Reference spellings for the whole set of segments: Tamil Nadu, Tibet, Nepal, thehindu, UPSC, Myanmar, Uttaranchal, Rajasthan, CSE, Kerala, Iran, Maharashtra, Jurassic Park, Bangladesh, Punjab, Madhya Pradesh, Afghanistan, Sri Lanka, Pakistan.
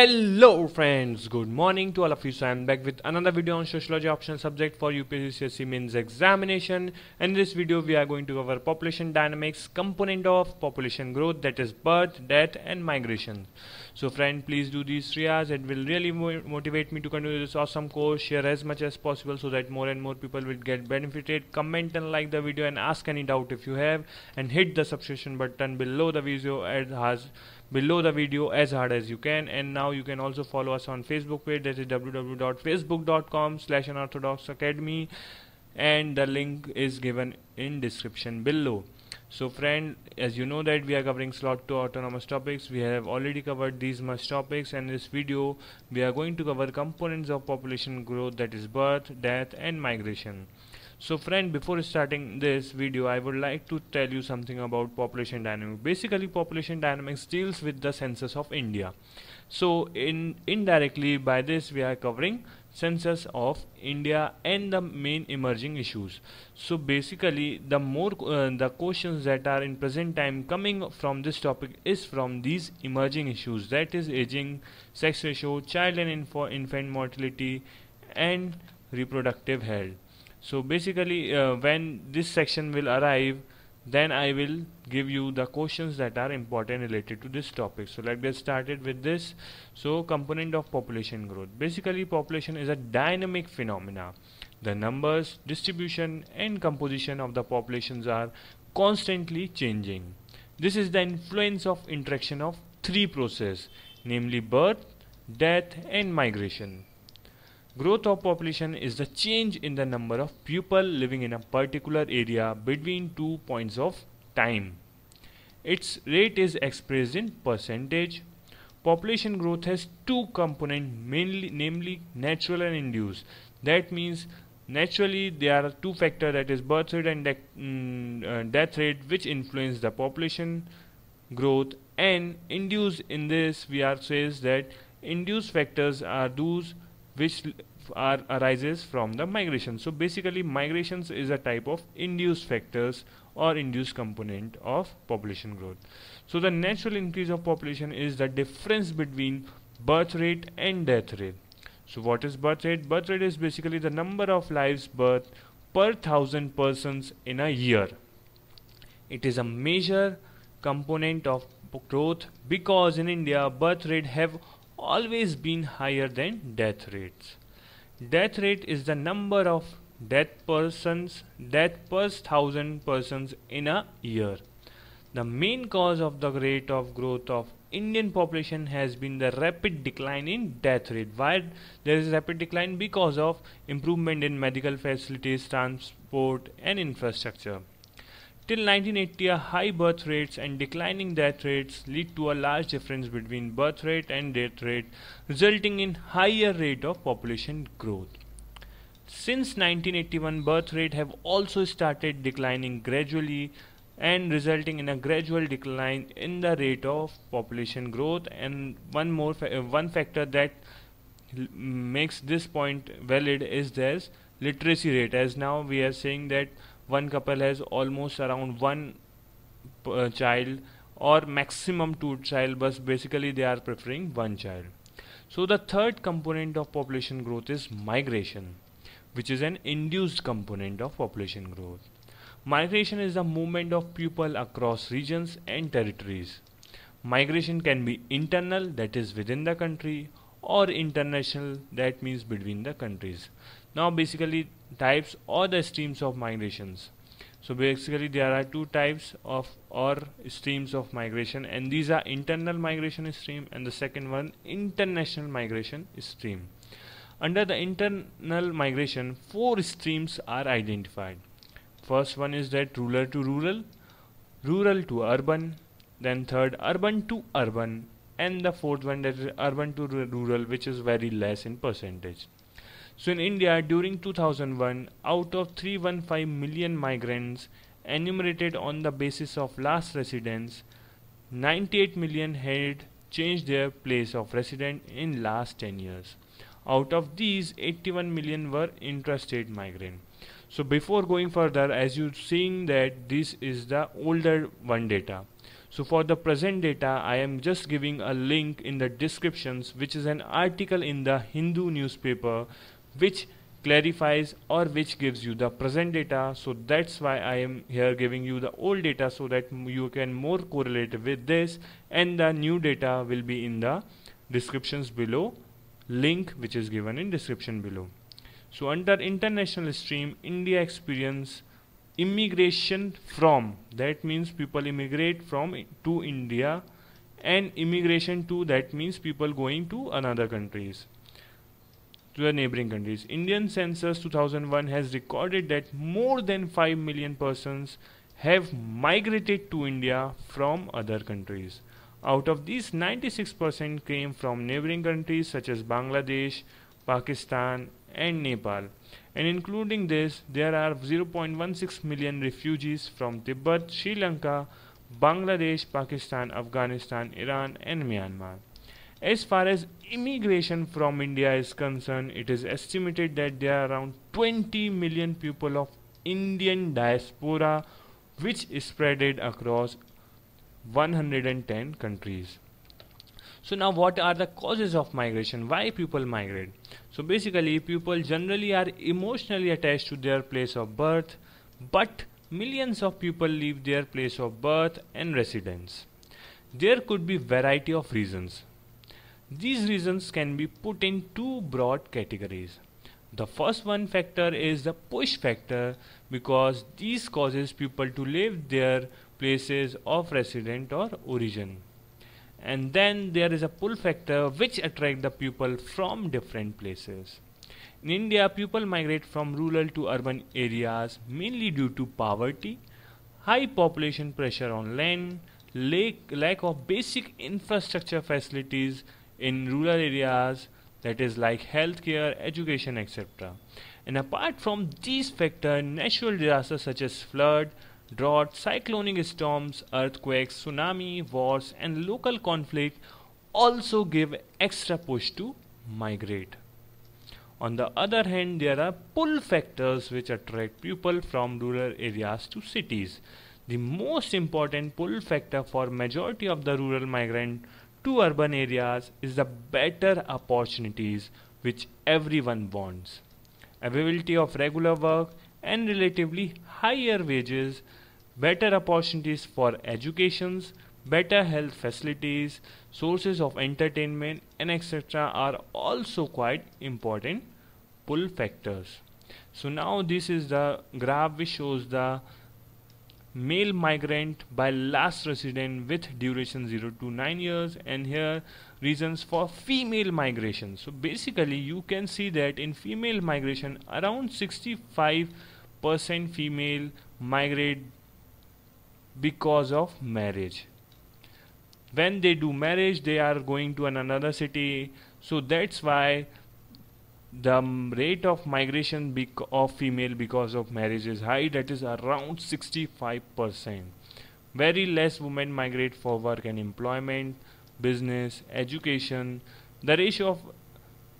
Hello friends, good morning to all of you. So I am back with another video on sociology optional subject for UPSC CSE mains examination. In this video we are going to cover population dynamics, component of population growth, that is birth, death and migration. So friend, please do these 3 hours. It will really motivate me to continue this awesome course. Share as much as possible so that more and more people will get benefited. Comment and like the video and ask any doubt if you have, and hit the subscription button below the video as hard as you can. And now you can also follow us on Facebook page, that is www.facebook.com/unorthodox academy, and the link is given in description below. So friend, as you know that we are covering slot 2 autonomous topics. We have already covered these much topics, and in this video we are going to cover components of population growth, that is birth, death and migration. So friend, before starting this video I would like to tell you something about population dynamics. Basically population dynamics deals with the census of India. So indirectly by this we are covering census of India and the main emerging issues. So basically the more the questions that are in present time coming from this topic is from these emerging issues, that is aging, sex ratio, child and infant mortality and reproductive health. So basically when this section will arrive, then I will give you the questions that are important related to this topic. So let's get started with this. So component of population growth. Basically population is a dynamic phenomena. The numbers, distribution and composition of the populations are constantly changing. This is the influence of interaction of three processes, namely birth, death and migration. Growth of population is the change in the number of people living in a particular area between 2 points of time. Its rate is expressed in percentage. Population growth has two components mainly, namely natural and induced. That means naturally there are two factors, that is birth rate and death rate, which influence the population growth, and induced in this we are says that induced factors are those which arises from the migration. So basically migrations is a type of induced factors or induced component of population growth. So the natural increase of population is the difference between birth rate and death rate. So what is birth rate? Birth rate is basically the number of lives birth per 1,000 persons in a year. It is a major component of growth because in India birth rate have always been higher than death rates. Death rate is the number of death per 1,000 persons in a year. The main cause of the rate of growth of Indian population has been the rapid decline in death rate. Why there is rapid decline? Because of improvement in medical facilities, transport and infrastructure. Till 1980, high birth rates and declining death rates lead to a large difference between birth rate and death rate, resulting in higher rate of population growth. Since 1981, birth rate have also started declining gradually and resulting in a gradual decline in the rate of population growth. And one factor that makes this point valid is this literacy rate. As now we are saying that one couple has almost around one child or maximum 2 child, but basically they are preferring 1 child. So the third component of population growth is migration, which is an induced component of population growth. Migration is the movement of people across regions and territories. Migration can be internal, that is within the country, or international, that means between the countries. Now basically types or the streams of migrations. So basically there are 2 types of or streams of migration, and these are internal migration stream and the second one international migration stream. Under the internal migration 4 streams are identified. First one is that rural to rural, rural to urban, then third urban to urban, and the fourth one that is urban to rural, which is very less in percentage. So in India during 2001, out of 315 million migrants enumerated on the basis of last residence, 98 million had changed their place of residence in last 10 years. Out of these 81 million were intrastate migrants. So before going further, as you seeing that this is the older one data. So for the present data, I am just giving a link in the descriptions, which is an article in the Hindu newspaper which clarifies or which gives you the present data. So that's why I am here giving you the old data so that you can more correlate with this, and the new data will be in the descriptions below, link which is given in description below. So under international stream, India experience immigration from, that means people immigrate from to India, and immigration to, that means people going to another countries, to the neighboring countries. Indian census 2001 has recorded that more than 5 million persons have migrated to India from other countries. Out of these, 96% came from neighboring countries such as Bangladesh, Pakistan and Nepal, and including this there are 0.16 million refugees from Tibet, Sri Lanka, Bangladesh, Pakistan, Afghanistan, Iran and Myanmar. As far as immigration from India is concerned, it is estimated that there are around 20 million people of Indian diaspora which is spreaded across 110 countries. So now what are the causes of migration? Why people migrate? So basically people generally are emotionally attached to their place of birth, but millions of people leave their place of birth and residence. There could be variety of reasons. These reasons can be put in two broad categories. The first one factor is the push factor, because these causes people to leave their places of residence or origin. And then there is a pull factor which attract the people from different places. In India, people migrate from rural to urban areas mainly due to poverty, high population pressure on land, lack of basic infrastructure facilities in rural areas, that is like healthcare, education, etc. And apart from these factors, natural disasters such as flood, drought, cyclonic storms, earthquakes, tsunami, wars and local conflict also give extra push to migrate. On the other hand, there are pull factors which attract people from rural areas to cities. The most important pull factor for majority of the rural migrant to urban areas is the better opportunities which everyone wants. Availability of regular work and relatively higher wages, better opportunities for educations, better health facilities, sources of entertainment and etc. are also quite important pull factors. So now this is the graph which shows the male migrant by last resident with duration 0 to 9 years, and here reasons for female migration. So basically you can see that in female migration around 65% female migrate because of marriage. When they do marriage they are going to another city, so that's why the rate of migration of female because of marriage is high, that is around 65%. Very less women migrate for work and employment, business, education. The ratio of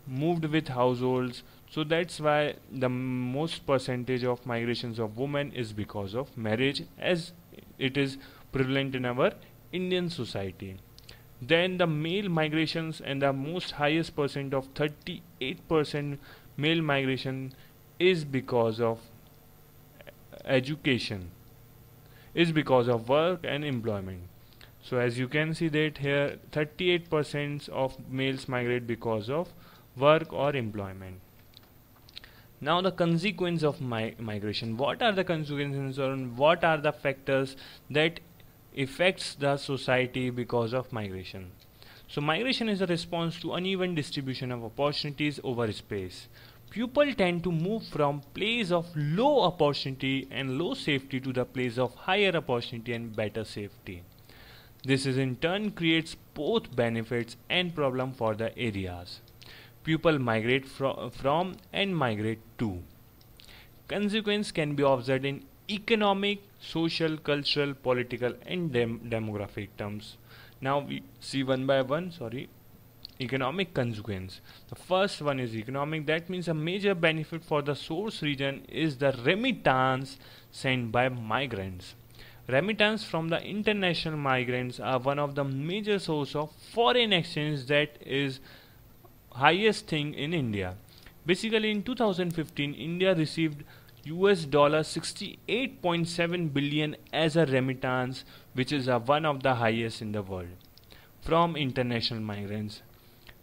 moved with households, so that's why the most percentage of migrations of women is because of marriage, as it is prevalent in our Indian society. Then the male migrations, and the most highest percent of 38% male migration is because of education, is because of work and employment. So as you can see that here 38% of males migrate because of work or employment. Now the consequence of migration. What are the consequences, or what are the factors that affects the society because of migration? So migration is a response to uneven distribution of opportunities over space. People tend to move from place of low opportunity and low safety to the place of higher opportunity and better safety. This is in turn creates both benefits and problem for the areas. People migrate from and migrate to. Consequence can be observed in economic, social, cultural, political and demographic terms. Now we see one by one. Economic consequence. The first one is economic. That means a major benefit for the source region is the remittance sent by migrants. Remittance from the international migrants are one of the major source of foreign exchange that is highest thing in India. Basically in 2015 India received $68.7 billion as a remittance, which is one of the highest in the world, from international migrants.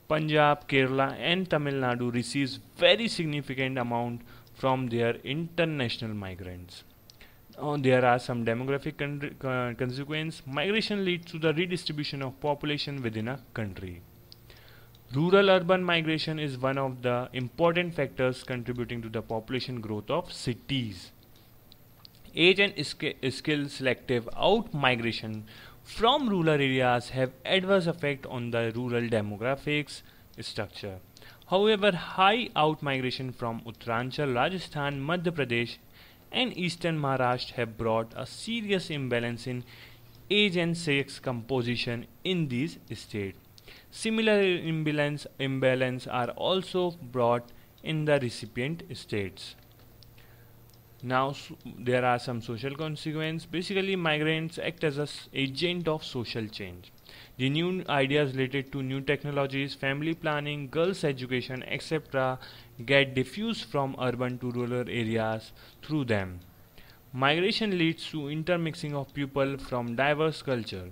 Punjab, Kerala and Tamil Nadu receives very significant amount from their international migrants. There are some demographic consequences. Migration leads to the redistribution of population within a country. Rural-urban migration is one of the important factors contributing to the population growth of cities. Age and skill selective out-migration from rural areas have adverse effect on the rural demographics structure. However, high out-migration from Uttaranchal, Rajasthan, Madhya Pradesh and eastern Maharashtra have brought a serious imbalance in age and sex composition in these states. Similar imbalance are also brought in the recipient states. Now there are some social consequences. Basically, migrants act as an agent of social change. The new ideas related to new technologies, family planning, girls' education, etc. get diffused from urban to rural areas through them. Migration leads to intermixing of people from diverse cultures.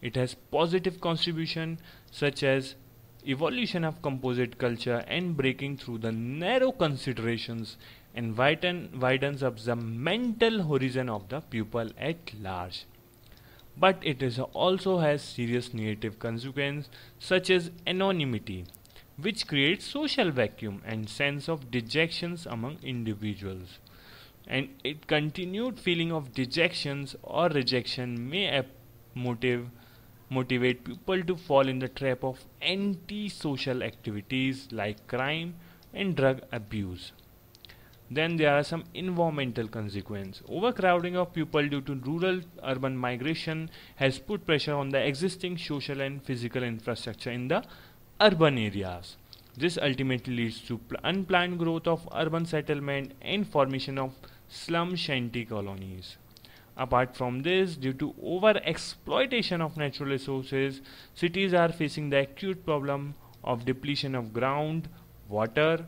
It has positive contribution such as evolution of composite culture and breaking through the narrow considerations and widens up the mental horizon of the pupil at large. But it is also has serious negative consequences such as anonymity, which creates social vacuum and sense of dejections among individuals. And it continued feeling of dejections or rejection may motivate people to fall in the trap of anti-social activities like crime and drug abuse. Then there are some environmental consequences. Overcrowding of people due to rural-urban migration has put pressure on the existing social and physical infrastructure in the urban areas. This ultimately leads to unplanned growth of urban settlement and formation of slum shanty colonies. Apart from this, due to over-exploitation of natural resources, cities are facing the acute problem of depletion of ground, water,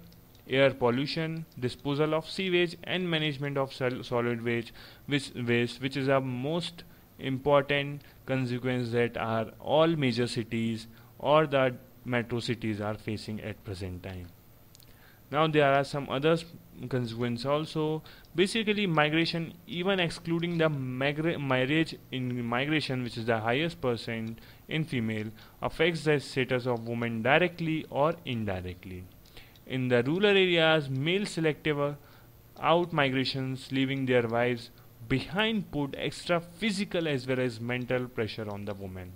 air pollution, disposal of sewage and management of solid waste, which is a most important consequence that are all major cities or the metro cities are facing at present time. Now there are some other consequences also. Basically migration, even excluding the marriage in migration, which is the highest percent in female, affects the status of women directly or indirectly. In the rural areas, male selective out migrations leaving their wives behind put extra physical as well as mental pressure on the women.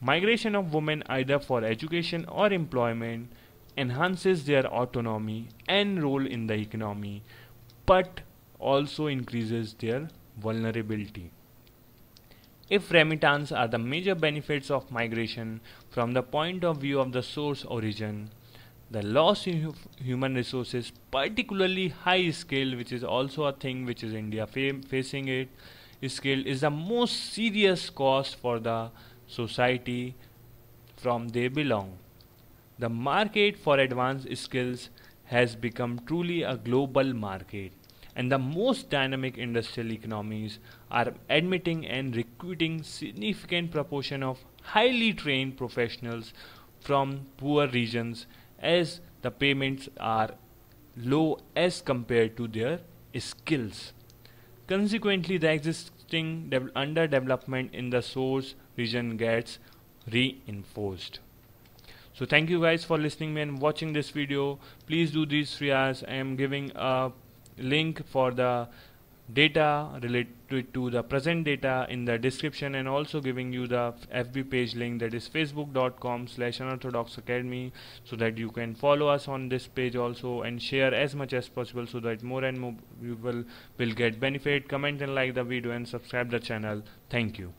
Migration of women either for education or employment enhances their autonomy and role in the economy, but also increases their vulnerability. If remittances are the major benefits of migration from the point of view of the source origin, the loss in human resources, particularly high skill, which is also a thing which is India facing it, skill is the most serious cost for the society from they belong. The market for advanced skills has become truly a global market, and the most dynamic industrial economies are admitting and recruiting significant proportion of highly trained professionals from poor regions, as the payments are low as compared to their skills. Consequently, the existing underdevelopment in the source region gets reinforced. So thank you guys for listening and watching this video. Please do these 3 hours. I am giving a link for the data related to the present data in the description, and also giving you the FB page link, that is facebook.com/unorthodox academy, so that you can follow us on this page also and share as much as possible so that more and more people will get benefit. Comment and like the video and subscribe the channel. Thank you.